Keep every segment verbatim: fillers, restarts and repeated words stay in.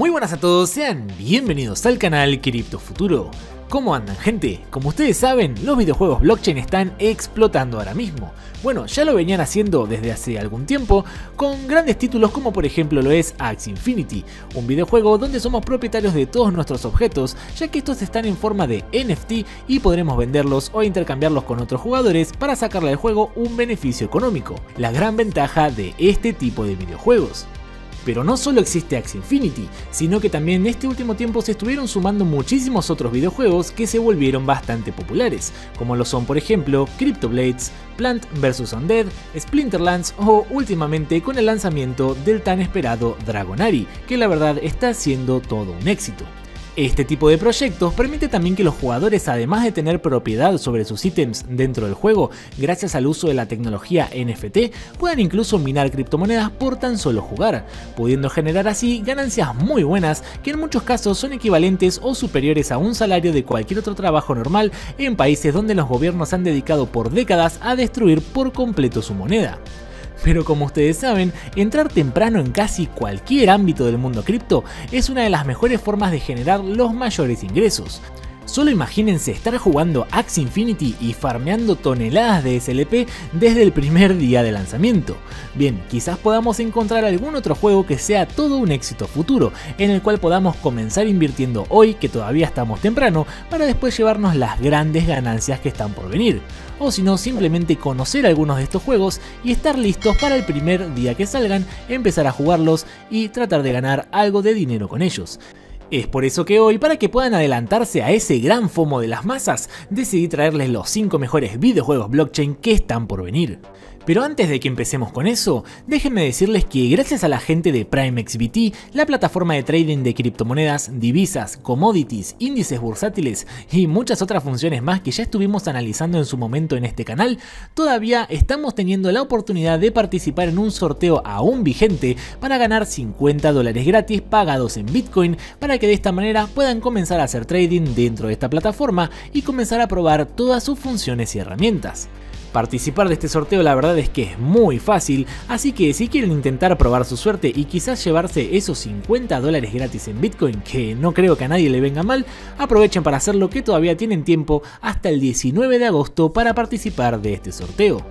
Muy buenas a todos, sean bienvenidos al canal Crypto Futuro. ¿Cómo andan, gente? Como ustedes saben, los videojuegos blockchain están explotando ahora mismo. Bueno, ya lo venían haciendo desde hace algún tiempo con grandes títulos como por ejemplo lo es Axie Infinity, un videojuego donde somos propietarios de todos nuestros objetos, ya que estos están en forma de N F T y podremos venderlos o intercambiarlos con otros jugadores para sacarle al juego un beneficio económico, la gran ventaja de este tipo de videojuegos. Pero no solo existe Axie Infinity, sino que también en este último tiempo se estuvieron sumando muchísimos otros videojuegos que se volvieron bastante populares, como lo son por ejemplo Cryptoblades, Plant vs Undead, Splinterlands o últimamente con el lanzamiento del tan esperado Dragonari, que la verdad está siendo todo un éxito. Este tipo de proyectos permite también que los jugadores, además de tener propiedad sobre sus ítems dentro del juego, gracias al uso de la tecnología N F T, puedan incluso minar criptomonedas por tan solo jugar, pudiendo generar así ganancias muy buenas que en muchos casos son equivalentes o superiores a un salario de cualquier otro trabajo normal en países donde los gobiernos han dedicado por décadas a destruir por completo su moneda. Pero como ustedes saben, entrar temprano en casi cualquier ámbito del mundo cripto es una de las mejores formas de generar los mayores ingresos. Solo imagínense estar jugando Axie Infinity y farmeando toneladas de S L P desde el primer día de lanzamiento. Bien, quizás podamos encontrar algún otro juego que sea todo un éxito futuro, en el cual podamos comenzar invirtiendo hoy, que todavía estamos temprano, para después llevarnos las grandes ganancias que están por venir. O si no, simplemente conocer algunos de estos juegos y estar listos para el primer día que salgan, empezar a jugarlos y tratar de ganar algo de dinero con ellos. Es por eso que hoy, para que puedan adelantarse a ese gran FOMO de las masas, decidí traerles los cinco mejores videojuegos blockchain que están por venir. Pero antes de que empecemos con eso, déjenme decirles que gracias a la gente de PrimeXBT, la plataforma de trading de criptomonedas, divisas, commodities, índices bursátiles y muchas otras funciones más que ya estuvimos analizando en su momento en este canal, todavía estamos teniendo la oportunidad de participar en un sorteo aún vigente para ganar cincuenta dólares gratis pagados en Bitcoin, para que de esta manera puedan comenzar a hacer trading dentro de esta plataforma y comenzar a probar todas sus funciones y herramientas. Participar de este sorteo la verdad es que es muy fácil, así que si quieren intentar probar su suerte y quizás llevarse esos cincuenta dólares gratis en Bitcoin, que no creo que a nadie le venga mal, aprovechen para hacerlo, que todavía tienen tiempo hasta el diecinueve de agosto para participar de este sorteo.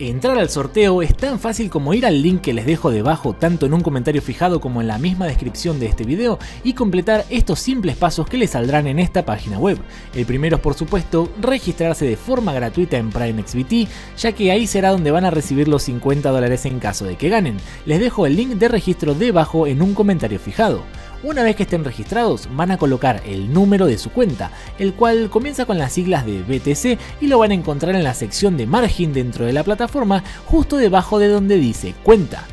Entrar al sorteo es tan fácil como ir al link que les dejo debajo, tanto en un comentario fijado como en la misma descripción de este video, y completar estos simples pasos que les saldrán en esta página web. El primero es, por supuesto, registrarse de forma gratuita en PrimeXBT, ya que ahí será donde van a recibir los cincuenta dólares en caso de que ganen. Les dejo el link de registro debajo en un comentario fijado. Una vez que estén registrados, van a colocar el número de su cuenta, el cual comienza con las siglas de B T C, y lo van a encontrar en la sección de margin dentro de la plataforma, justo debajo de donde dice cuenta.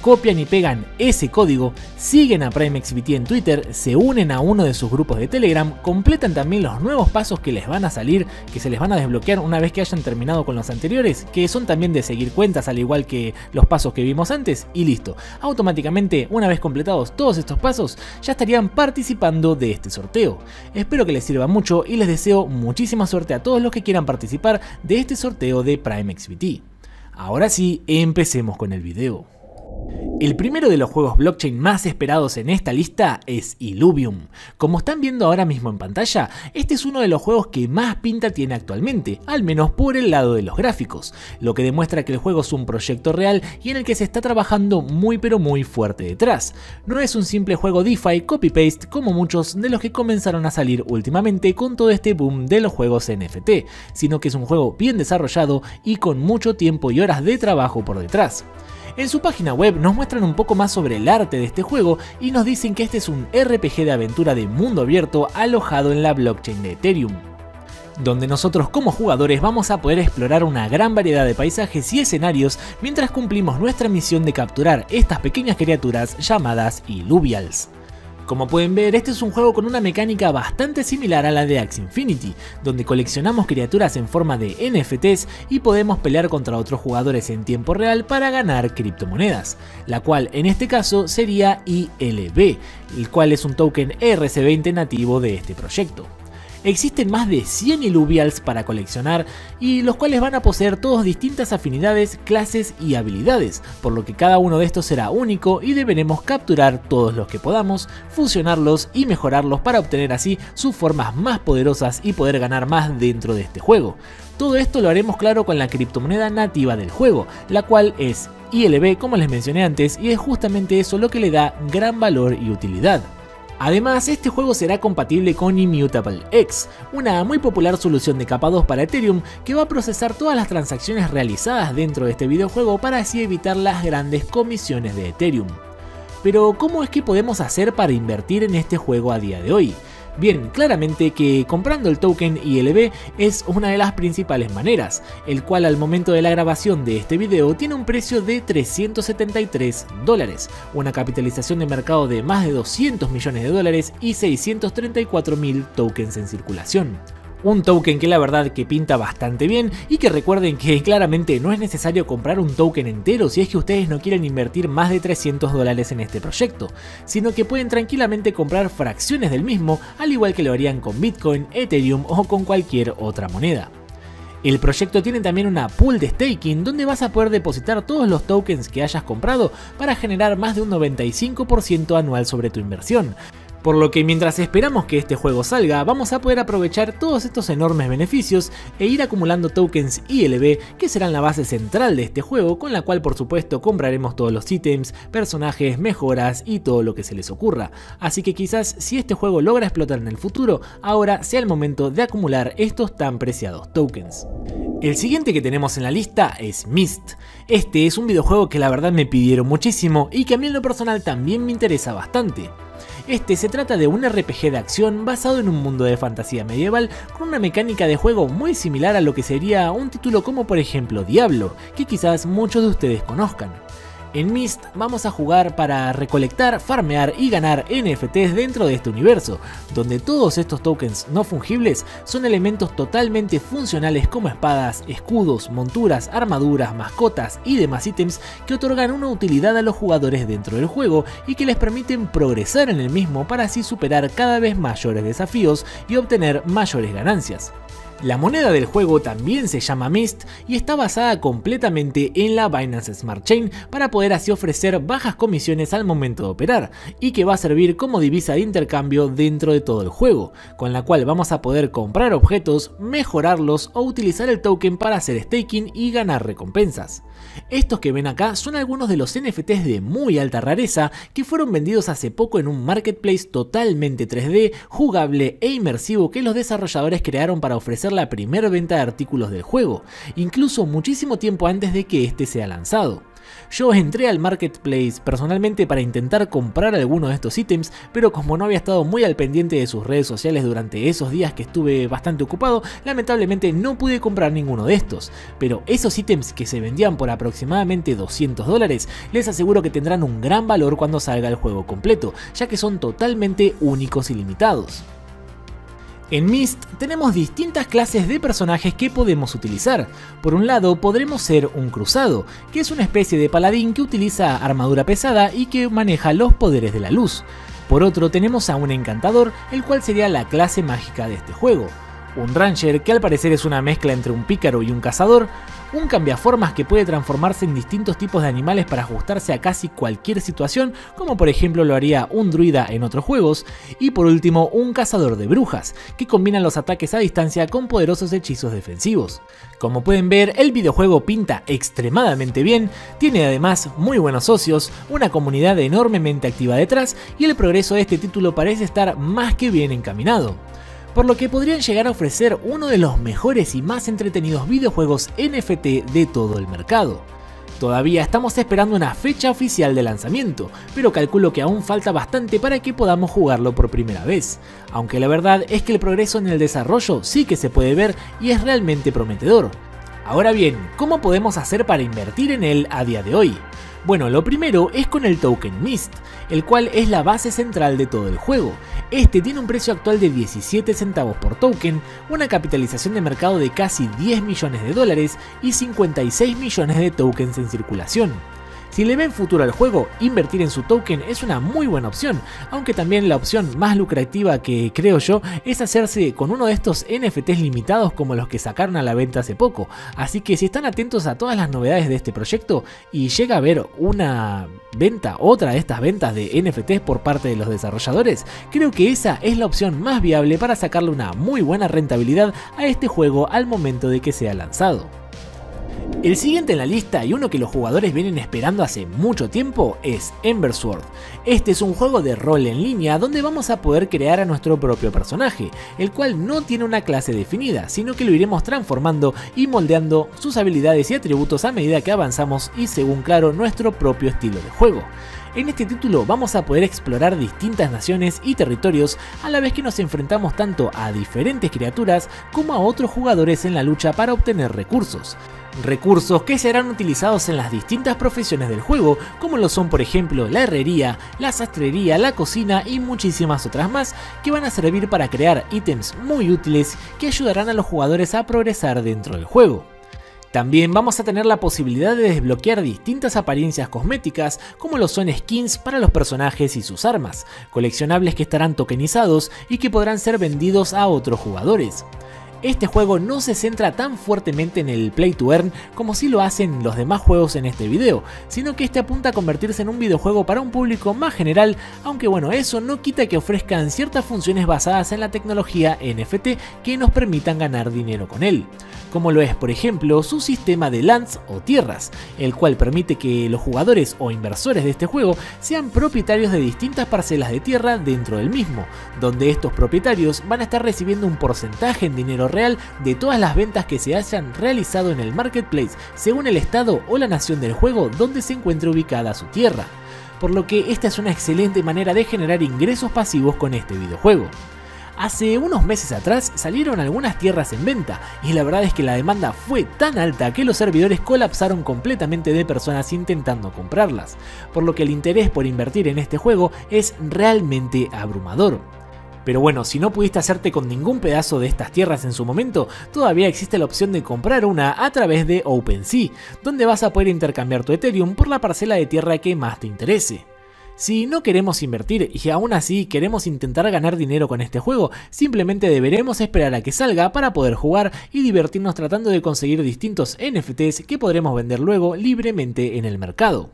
Copian y pegan ese código, siguen a PrimeXBT en Twitter, se unen a uno de sus grupos de Telegram, completan también los nuevos pasos que les van a salir, que se les van a desbloquear una vez que hayan terminado con los anteriores, que son también de seguir cuentas al igual que los pasos que vimos antes, y listo. Automáticamente, una vez completados todos estos pasos, ya estarían participando de este sorteo. Espero que les sirva mucho y les deseo muchísima suerte a todos los que quieran participar de este sorteo de PrimeXBT. Ahora sí, empecemos con el video. El primero de los juegos blockchain más esperados en esta lista es Illuvium. Como están viendo ahora mismo en pantalla, este es uno de los juegos que más pinta tiene actualmente, al menos por el lado de los gráficos, lo que demuestra que el juego es un proyecto real y en el que se está trabajando muy pero muy fuerte detrás. No es un simple juego DeFi copy-paste como muchos de los que comenzaron a salir últimamente con todo este boom de los juegos N F T, sino que es un juego bien desarrollado y con mucho tiempo y horas de trabajo por detrás. En su página web nos muestran un poco más sobre el arte de este juego y nos dicen que este es un R P G de aventura de mundo abierto alojado en la blockchain de Ethereum, donde nosotros como jugadores vamos a poder explorar una gran variedad de paisajes y escenarios mientras cumplimos nuestra misión de capturar estas pequeñas criaturas llamadas Illuvials. Como pueden ver, este es un juego con una mecánica bastante similar a la de Axie Infinity, donde coleccionamos criaturas en forma de N F Ts y podemos pelear contra otros jugadores en tiempo real para ganar criptomonedas, la cual en este caso sería I L B, el cual es un token R C veinte nativo de este proyecto. Existen más de cien Illuvials para coleccionar y los cuales van a poseer todos distintas afinidades, clases y habilidades, por lo que cada uno de estos será único y deberemos capturar todos los que podamos, fusionarlos y mejorarlos para obtener así sus formas más poderosas y poder ganar más dentro de este juego. Todo esto lo haremos claro con la criptomoneda nativa del juego, la cual es I L B como les mencioné antes, y es justamente eso lo que le da gran valor y utilidad. Además, este juego será compatible con Immutable X, una muy popular solución de capa dos para Ethereum que va a procesar todas las transacciones realizadas dentro de este videojuego para así evitar las grandes comisiones de Ethereum. Pero, ¿cómo es que podemos hacer para invertir en este juego a día de hoy? Bien, claramente que comprando el token I L B es una de las principales maneras, el cual al momento de la grabación de este video tiene un precio de trescientos setenta y tres dólares, una capitalización de mercado de más de doscientos millones de dólares y seiscientos treinta y cuatro mil tokens en circulación. Un token que la verdad que pinta bastante bien, y que recuerden que claramente no es necesario comprar un token entero si es que ustedes no quieren invertir más de trescientos dólares en este proyecto, sino que pueden tranquilamente comprar fracciones del mismo, al igual que lo harían con Bitcoin, Ethereum o con cualquier otra moneda. El proyecto tiene también una pool de staking donde vas a poder depositar todos los tokens que hayas comprado para generar más de un noventa y cinco por ciento anual sobre tu inversión. Por lo que mientras esperamos que este juego salga, vamos a poder aprovechar todos estos enormes beneficios e ir acumulando tokens I L B que serán la base central de este juego, con la cual por supuesto compraremos todos los ítems, personajes, mejoras y todo lo que se les ocurra. Así que quizás si este juego logra explotar en el futuro, ahora sea el momento de acumular estos tan preciados tokens. El siguiente que tenemos en la lista es Mist. Este es un videojuego que la verdad me pidieron muchísimo y que a mí en lo personal también me interesa bastante. Este se trata de un R P G de acción basado en un mundo de fantasía medieval con una mecánica de juego muy similar a lo que sería un título como por ejemplo Diablo, que quizás muchos de ustedes conozcan. En Mist vamos a jugar para recolectar, farmear y ganar N F Ts dentro de este universo, donde todos estos tokens no fungibles son elementos totalmente funcionales como espadas, escudos, monturas, armaduras, mascotas y demás ítems que otorgan una utilidad a los jugadores dentro del juego y que les permiten progresar en el mismo para así superar cada vez mayores desafíos y obtener mayores ganancias. La moneda del juego también se llama Mist y está basada completamente en la Binance Smart Chain para poder así ofrecer bajas comisiones al momento de operar, y que va a servir como divisa de intercambio dentro de todo el juego, con la cual vamos a poder comprar objetos, mejorarlos o utilizar el token para hacer staking y ganar recompensas. Estos que ven acá son algunos de los N F Ts de muy alta rareza que fueron vendidos hace poco en un marketplace totalmente tres D, jugable e inmersivo que los desarrolladores crearon para ofrecer la primera venta de artículos del juego, incluso muchísimo tiempo antes de que este sea lanzado. Yo entré al marketplace personalmente para intentar comprar alguno de estos ítems, pero como no había estado muy al pendiente de sus redes sociales durante esos días que estuve bastante ocupado, lamentablemente no pude comprar ninguno de estos. Pero esos ítems que se vendían por aproximadamente doscientos dólares, les aseguro que tendrán un gran valor cuando salga el juego completo, ya que son totalmente únicos y limitados. En Mist tenemos distintas clases de personajes que podemos utilizar. Por un lado podremos ser un cruzado, que es una especie de paladín que utiliza armadura pesada y que maneja los poderes de la luz. Por otro tenemos a un encantador, el cual sería la clase mágica de este juego. Un ranger, que al parecer es una mezcla entre un pícaro y un cazador. Un cambiaformas que puede transformarse en distintos tipos de animales para ajustarse a casi cualquier situación, como por ejemplo lo haría un druida en otros juegos. Y por último, un cazador de brujas, que combina los ataques a distancia con poderosos hechizos defensivos. Como pueden ver, el videojuego pinta extremadamente bien, tiene además muy buenos socios, una comunidad enormemente activa detrás, y el progreso de este título parece estar más que bien encaminado, por lo que podrían llegar a ofrecer uno de los mejores y más entretenidos videojuegos N F T de todo el mercado. Todavía estamos esperando una fecha oficial de lanzamiento, pero calculo que aún falta bastante para que podamos jugarlo por primera vez, aunque la verdad es que el progreso en el desarrollo sí que se puede ver y es realmente prometedor. Ahora bien, ¿cómo podemos hacer para invertir en él a día de hoy? Bueno, lo primero es con el token Mist, el cual es la base central de todo el juego. Este tiene un precio actual de diecisiete centavos por token, una capitalización de mercado de casi diez millones de dólares y cincuenta y seis millones de tokens en circulación. Si le ven futuro al juego, invertir en su token es una muy buena opción, aunque también la opción más lucrativa que creo yo es hacerse con uno de estos N F Ts limitados como los que sacaron a la venta hace poco, así que si están atentos a todas las novedades de este proyecto y llega a haber una venta, otra de estas ventas de N F Ts por parte de los desarrolladores, creo que esa es la opción más viable para sacarle una muy buena rentabilidad a este juego al momento de que sea lanzado. El siguiente en la lista y uno que los jugadores vienen esperando hace mucho tiempo es Ember Sword. Este es un juego de rol en línea donde vamos a poder crear a nuestro propio personaje, el cual no tiene una clase definida, sino que lo iremos transformando y moldeando sus habilidades y atributos a medida que avanzamos y, según claro, nuestro propio estilo de juego. En este título vamos a poder explorar distintas naciones y territorios a la vez que nos enfrentamos tanto a diferentes criaturas como a otros jugadores en la lucha para obtener recursos. Recursos que serán utilizados en las distintas profesiones del juego, como lo son por ejemplo la herrería, la sastrería, la cocina y muchísimas otras más, que van a servir para crear ítems muy útiles que ayudarán a los jugadores a progresar dentro del juego. También vamos a tener la posibilidad de desbloquear distintas apariencias cosméticas como lo son skins para los personajes y sus armas, coleccionables que estarán tokenizados y que podrán ser vendidos a otros jugadores. Este juego no se centra tan fuertemente en el play to earn como si lo hacen los demás juegos en este video, sino que este apunta a convertirse en un videojuego para un público más general, aunque bueno, eso no quita que ofrezcan ciertas funciones basadas en la tecnología N F T que nos permitan ganar dinero con él, como lo es por ejemplo su sistema de lands o tierras, el cual permite que los jugadores o inversores de este juego sean propietarios de distintas parcelas de tierra dentro del mismo, donde estos propietarios van a estar recibiendo un porcentaje en dinero real de todas las ventas que se hayan realizado en el marketplace según el estado o la nación del juego donde se encuentre ubicada su tierra, por lo que esta es una excelente manera de generar ingresos pasivos con este videojuego. Hace unos meses atrás salieron algunas tierras en venta y la verdad es que la demanda fue tan alta que los servidores colapsaron completamente de personas intentando comprarlas, por lo que el interés por invertir en este juego es realmente abrumador. Pero bueno, si no pudiste hacerte con ningún pedazo de estas tierras en su momento, todavía existe la opción de comprar una a través de OpenSea, donde vas a poder intercambiar tu Ethereum por la parcela de tierra que más te interese. Si no queremos invertir y aún así queremos intentar ganar dinero con este juego, simplemente deberemos esperar a que salga para poder jugar y divertirnos tratando de conseguir distintos N F Ts que podremos vender luego libremente en el mercado.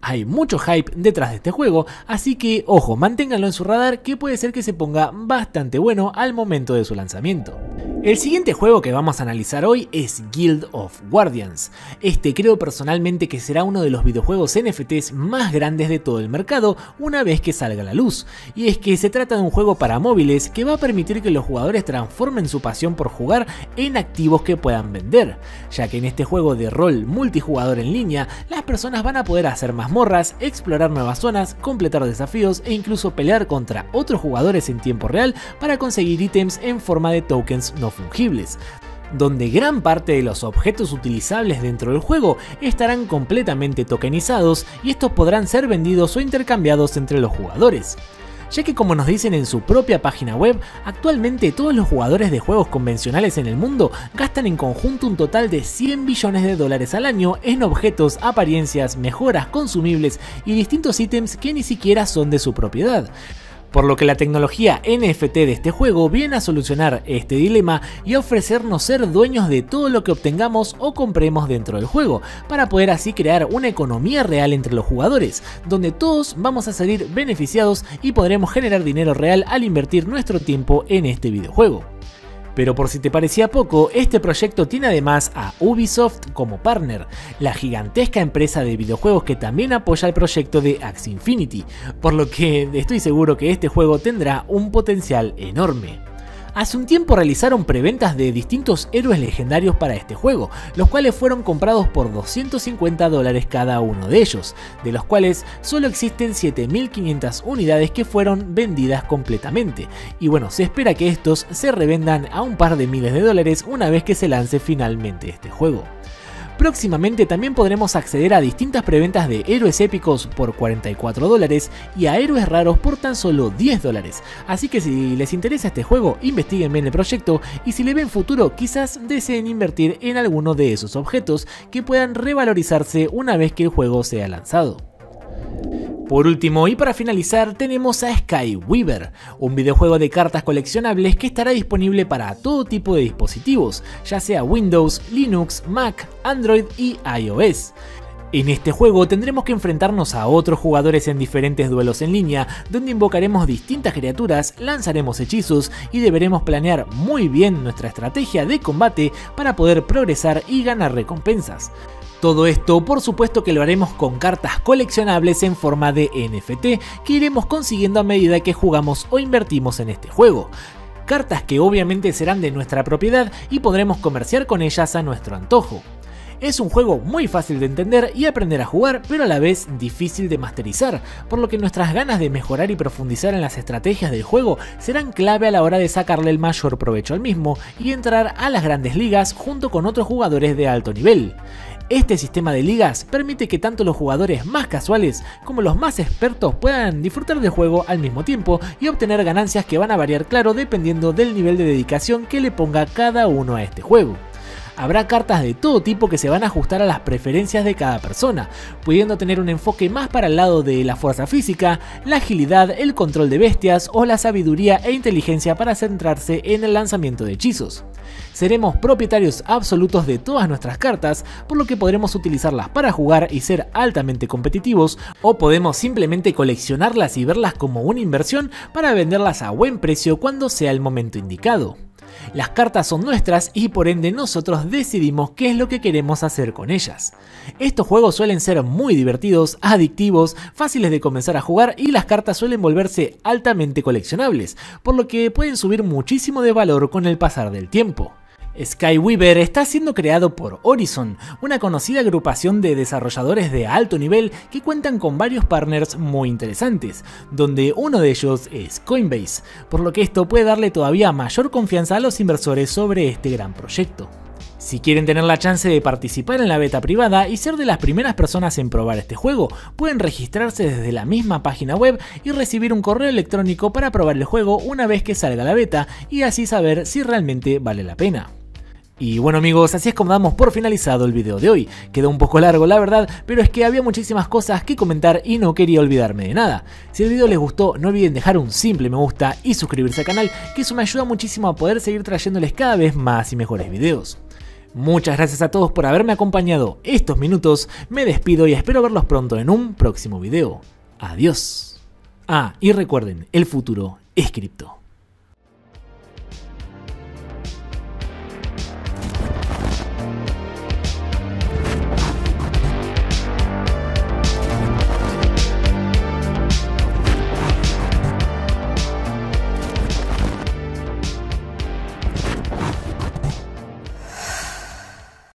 Hay mucho hype detrás de este juego, así que ojo, manténganlo en su radar que puede ser que se ponga bastante bueno al momento de su lanzamiento. El siguiente juego que vamos a analizar hoy es Guild of Guardians. Este creo personalmente que será uno de los videojuegos N F Ts más grandes de todo el mercado una vez que salga a la luz, y es que se trata de un juego para móviles que va a permitir que los jugadores transformen su pasión por jugar en activos que puedan vender, ya que en este juego de rol multijugador en línea las personas van a poder hacer mazmorras, explorar nuevas zonas, completar desafíos e incluso pelear contra otros jugadores en tiempo real para conseguir ítems en forma de tokens no fungibles, donde gran parte de los objetos utilizables dentro del juego estarán completamente tokenizados y estos podrán ser vendidos o intercambiados entre los jugadores, ya que como nos dicen en su propia página web, actualmente todos los jugadores de juegos convencionales en el mundo gastan en conjunto un total de cien billones de dólares al año en objetos, apariencias, mejoras, consumibles y distintos ítems que ni siquiera son de su propiedad. Por lo que la tecnología N F T de este juego viene a solucionar este dilema y a ofrecernos ser dueños de todo lo que obtengamos o compremos dentro del juego, para poder así crear una economía real entre los jugadores, donde todos vamos a salir beneficiados y podremos generar dinero real al invertir nuestro tiempo en este videojuego. Pero por si te parecía poco, este proyecto tiene además a Ubisoft como partner, la gigantesca empresa de videojuegos que también apoya el proyecto de Axie Infinity, por lo que estoy seguro que este juego tendrá un potencial enorme. Hace un tiempo realizaron preventas de distintos héroes legendarios para este juego, los cuales fueron comprados por doscientos cincuenta dólares cada uno de ellos, de los cuales solo existen siete mil quinientas unidades que fueron vendidas completamente, y bueno, se espera que estos se revendan a un par de miles de dólares una vez que se lance finalmente este juego. Próximamente también podremos acceder a distintas preventas de héroes épicos por cuarenta y cuatro dólares y a héroes raros por tan solo diez dólares, así que si les interesa este juego, investiguen bien el proyecto y si le ven futuro quizás deseen invertir en alguno de esos objetos que puedan revalorizarse una vez que el juego sea lanzado. Por último y para finalizar tenemos a Skyweaver, un videojuego de cartas coleccionables que estará disponible para todo tipo de dispositivos, ya sea Windows, Linux, Mac, Android y iOS. En este juego tendremos que enfrentarnos a otros jugadores en diferentes duelos en línea, donde invocaremos distintas criaturas, lanzaremos hechizos y deberemos planear muy bien nuestra estrategia de combate para poder progresar y ganar recompensas. Todo esto por supuesto que lo haremos con cartas coleccionables en forma de N F T que iremos consiguiendo a medida que jugamos o invertimos en este juego. Cartas que obviamente serán de nuestra propiedad y podremos comerciar con ellas a nuestro antojo. Es un juego muy fácil de entender y aprender a jugar, pero a la vez difícil de masterizar, por lo que nuestras ganas de mejorar y profundizar en las estrategias del juego serán clave a la hora de sacarle el mayor provecho al mismo y entrar a las grandes ligas junto con otros jugadores de alto nivel. Este sistema de ligas permite que tanto los jugadores más casuales como los más expertos puedan disfrutar del juego al mismo tiempo y obtener ganancias que van a variar, claro, dependiendo del nivel de dedicación que le ponga cada uno a este juego. Habrá cartas de todo tipo que se van a ajustar a las preferencias de cada persona, pudiendo tener un enfoque más para el lado de la fuerza física, la agilidad, el control de bestias o la sabiduría e inteligencia para centrarse en el lanzamiento de hechizos. Seremos propietarios absolutos de todas nuestras cartas, por lo que podremos utilizarlas para jugar y ser altamente competitivos, o podemos simplemente coleccionarlas y verlas como una inversión para venderlas a buen precio cuando sea el momento indicado. Las cartas son nuestras y por ende nosotros decidimos qué es lo que queremos hacer con ellas. Estos juegos suelen ser muy divertidos, adictivos, fáciles de comenzar a jugar y las cartas suelen volverse altamente coleccionables, por lo que pueden subir muchísimo de valor con el pasar del tiempo. Skyweaver está siendo creado por Horizon, una conocida agrupación de desarrolladores de alto nivel que cuentan con varios partners muy interesantes, donde uno de ellos es Coinbase, por lo que esto puede darle todavía mayor confianza a los inversores sobre este gran proyecto. Si quieren tener la chance de participar en la beta privada y ser de las primeras personas en probar este juego, pueden registrarse desde la misma página web y recibir un correo electrónico para probar el juego una vez que salga la beta y así saber si realmente vale la pena. Y bueno amigos, así es como damos por finalizado el video de hoy. Quedó un poco largo la verdad, pero es que había muchísimas cosas que comentar y no quería olvidarme de nada. Si el video les gustó, no olviden dejar un simple me gusta y suscribirse al canal, que eso me ayuda muchísimo a poder seguir trayéndoles cada vez más y mejores videos. Muchas gracias a todos por haberme acompañado estos minutos, me despido y espero verlos pronto en un próximo video. Adiós. Ah, y recuerden, el futuro es cripto.